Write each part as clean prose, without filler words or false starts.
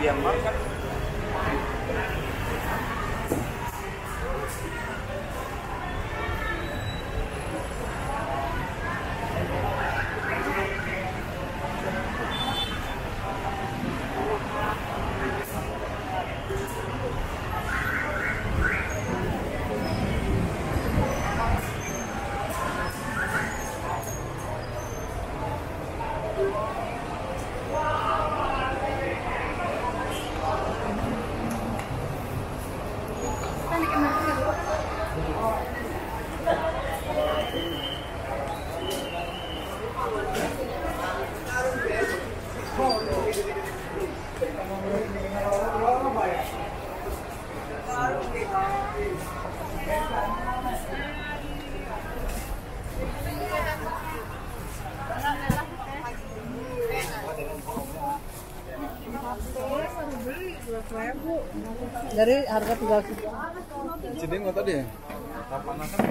Dia makan. Dari harga 300. Cideng nggak tadi ya? Kapan akan?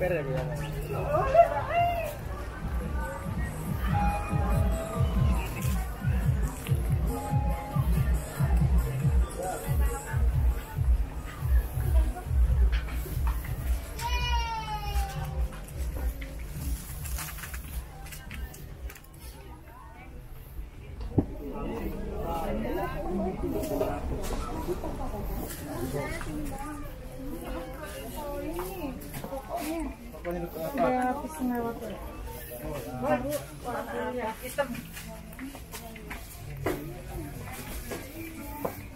per ya bilang.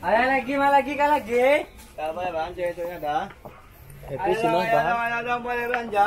Ada lagi, lagi. Enggak boleh belanja itunya dah. Itu silang bahan. Ada boleh belanja.